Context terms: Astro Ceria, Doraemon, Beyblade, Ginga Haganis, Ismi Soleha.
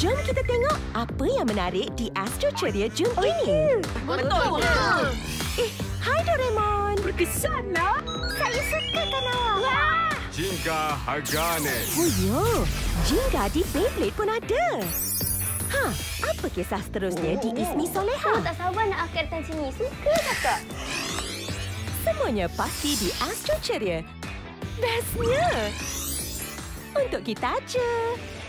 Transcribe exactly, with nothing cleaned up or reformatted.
Jom kita tengok apa yang menarik di Astro Ceria Jun oh, ini. Betul. Betul. Eh, hai Doraemon. Berkesanlah. Saya suka tanah. Wah. Ginga Haganis. Oh yo, Ginga di Beyblade pun ada. Ha, apa kisah seterusnya oh, di Ismi Soleha? Saya tak sabar nak akhir tahun sini. Suka kakak. Semuanya pasti di Astro Ceria. Bestnya untuk kita aja.